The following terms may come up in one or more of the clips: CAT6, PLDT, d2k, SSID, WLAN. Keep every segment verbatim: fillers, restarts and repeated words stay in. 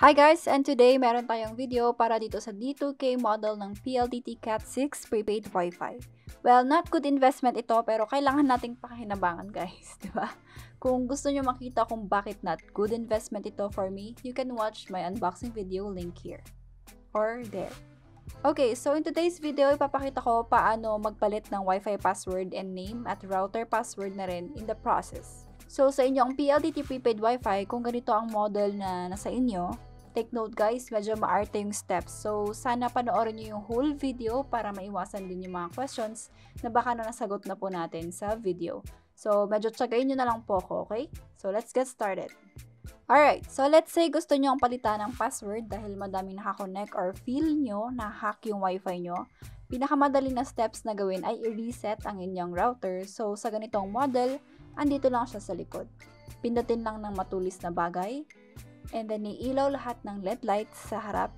Hi guys! And today, meron tayong video para dito sa D two K model ng P L D T cat six prepaid Wi-Fi. Well, not good investment ito pero kailangan nating pakinabangan guys, di ba? Kung gusto nyo makita kung bakit not good investment ito for me, you can watch my unboxing video link here. Or there. Okay, so in today's video, ipapakita ko paano magpalit ng Wi-Fi password and name at router password na rin in the process. So sa inyong P L D T prepaid Wi-Fi, kung ganito ang model na nasa inyo, take note guys, medyo maarte yung steps. So, sana panoorin nyo yung whole video para maiwasan din yung mga questions na baka na nasagot na po natin sa video. So, medyo tsagayin nyo na lang po ako, okay? So, let's get started. Alright, so let's say gusto nyo ang palitan ng password dahil madami nakakonect or feel nyo na hack yung wifi nyo. Pinakamadali na steps na gawin ay i-reset ang inyong router. So, sa ganitong model, andito lang siya sa likod. Pindutin lang ng matulis na bagay. And then, iilaw lahat ng L E D lights sa harap.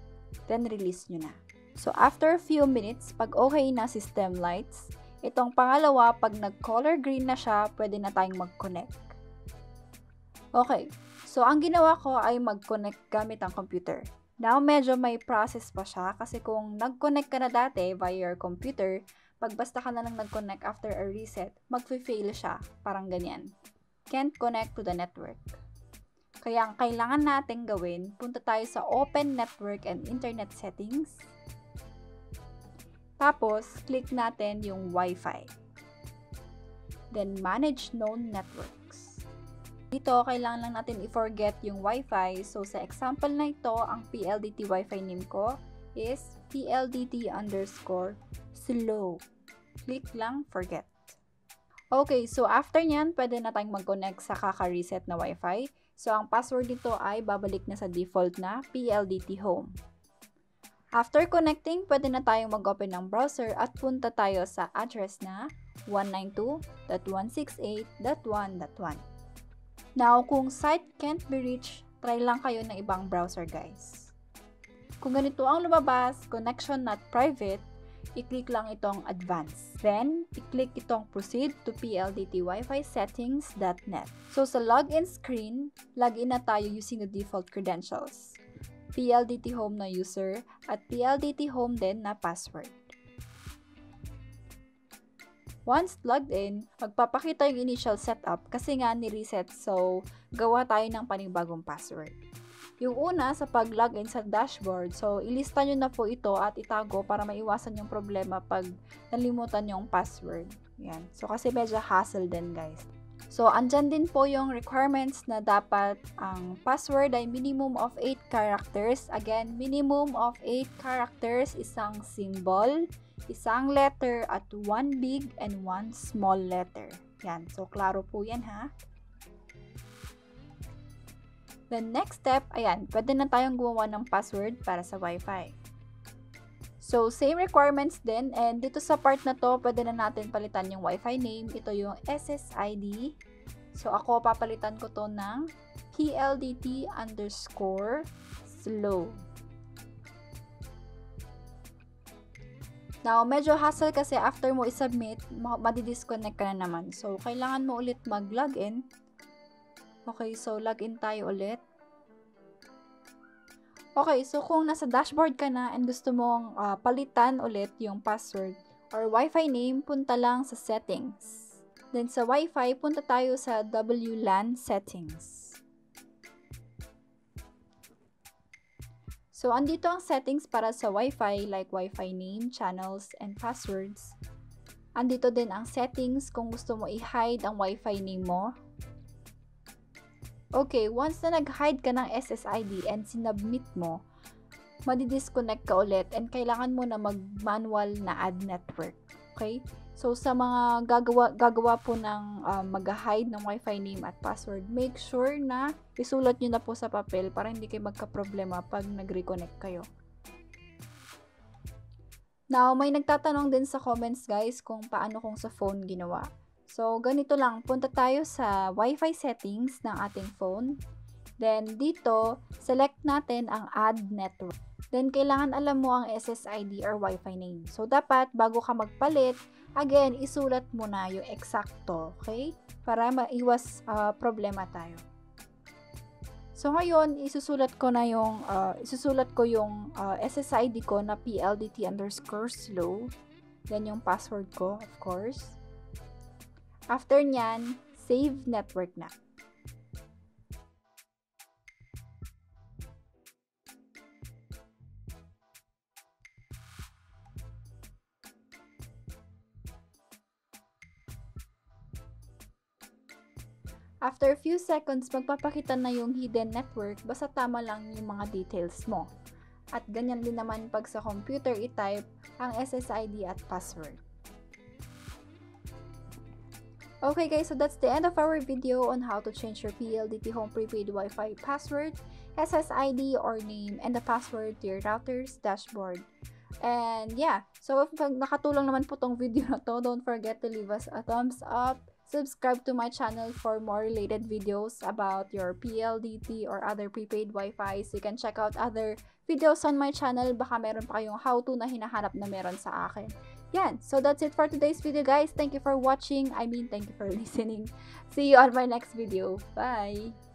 Then, release nyo na. So, after a few minutes, pag okay na system lights, itong pangalawa, pag nag-color green na siya, pwede na tayong mag-connect. Okay. So, ang ginawa ko ay mag-connect gamit ang computer. Now, medyo may process pa siya kasi kung nag-connect ka na dati via your computer, pag basta ka na lang nag-connect after a reset, mag-fail siya. Parang ganyan. Can't connect to the network. Kaya ang kailangan natin gawin, punta tayo sa Open Network and Internet Settings. Tapos, click natin yung Wi-Fi. Then, Manage Known Networks. Dito, kailangan lang natin i-forget yung Wi-Fi. So, sa example na ito, ang P L D T Wi-Fi name ko is P L D T underscore slow. Click lang Forget. Okay, so after nyan, pwede na tayong mag-connect sa kaka-reset na Wi-Fi. So, ang password nito ay babalik na sa default na P L D T Home. After connecting, pwede na tayong mag-open ng browser at punta tayo sa address na one ninety-two dot one sixty-eight dot one dot one. Now, kung site can't be reached, try lang kayo ng ibang browser guys. Kung ganito ang lumabas, connection not private, i-click lang itong Advanced. Then, i-click itong Proceed to P L D T Wi-Fi Settings dot net. So, sa login screen, login na tayo using the default credentials. P L D T Home na user at P L D T Home din na password. Once logged in, magpapakita yung initial setup kasi nga ni-reset so gawa tayo ng panibagong password. Yung una, sa pag-login sa dashboard. So, ilista nyo na po ito at itago para maiwasan yung problema pag nalimutan yung password. Yan. So, kasi medyo hassle din, guys. So, andyan din po yung requirements na dapat ang password ay minimum of eight characters. Again, minimum of eight characters, isang symbol, isang letter, at one big and one small letter. Yan. So, klaro po yan, ha? The next step, ayan, pwede na tayong gumawa ng password para sa Wi-Fi. So, same requirements din. And dito sa part na to, pwede na natin palitan yung Wi-Fi name. Ito yung S S I D. So, ako papalitan ko to ng P L D T underscore slow. Now, medyo hassle kasi after mo isubmit, madidisconnect ka na naman. So, kailangan mo ulit mag-login. Okay, so login tayo ulit. Okay, so kung nasa dashboard ka na and gusto mong uh, palitan ulit yung password or Wi-Fi name, punta lang sa settings. Then sa Wi-Fi, punta tayo sa W LAN settings. So andito ang settings para sa Wi-Fi like Wi-Fi name, channels, and passwords. Andito din ang settings kung gusto mo i-hide ang Wi-Fi name mo. Okay, once na nag-hide ka ng S S I D and sinubmit mo, madidisconnect ka ulit and kailangan mo na mag-manual na add network. Okay? So, sa mga gagawa, gagawa po ng uh, mag-hide ng Wi-Fi name at password, make sure na isulat nyo na po sa papel para hindi kayo magka-problema pag nag-reconnect kayo. Now, may nagtatanong din sa comments guys kung paano kung sa phone ginawa. So, ganito lang. Punta tayo sa Wi-Fi settings ng ating phone. Then, dito, select natin ang Add Network. Then, kailangan alam mo ang S S I D or Wi-Fi name. So, dapat, bago ka magpalit, again, isulat mo na yung eksakto. Okay? Para maiwas uh, problema tayo. So ngayon, isusulat ko na yung uh, isusulat ko yung uh, S S I D ko na P L D T underscore slow. Then yung password ko, of course. After nyan, save network na. After a few seconds, magpapakita na yung hidden network, basta tama lang yung mga details mo. At ganyan din naman pag sa computer i-type ang S S I D at password. Okay guys, so that's the end of our video on how to change your P L D T home prepaid Wi-Fi password, S S I D or name, and the password to your router's dashboard. And yeah, so if nakatulong naman po tong video na to, don't forget to leave us a thumbs up. Subscribe to my channel for more related videos about your P L D T or other prepaid Wi-Fi. So you can check out other videos on my channel. Baka meron pa kayong how-to na hinahanap na meron sa akin. Yan. So that's it for today's video, guys. Thank you for watching. I mean, thank you for listening. See you on my next video. Bye!